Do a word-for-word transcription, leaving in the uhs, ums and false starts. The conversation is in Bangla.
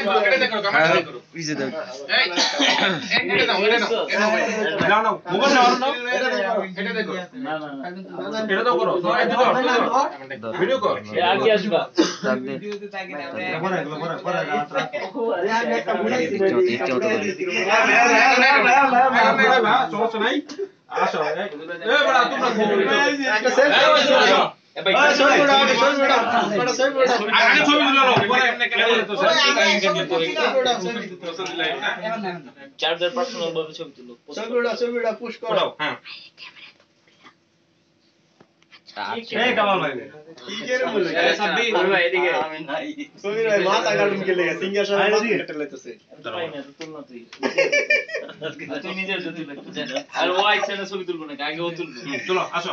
لا أنا سوي بودا سوي بودا سوي بودا أنا سوي بودا لو بودا أنا كلا بودا سوي بودا سوي بودا سوي بودا चार दर पर्सनल बाबू सो सो बड़ा सो बड़ा पुश करो हां अच्छा ए कमाल भाई ठीक है बोल सभी भाई देखिए सभी भाई माता गार्डन के लेगा सिंगर साहब बात कट लेतेছে ভাই না তো তুলনা তুই তুই নিজে যদি লাগতে আর ওই চ্যানেল ছবি তুলবো না আগে ও তুলবো চলো আসো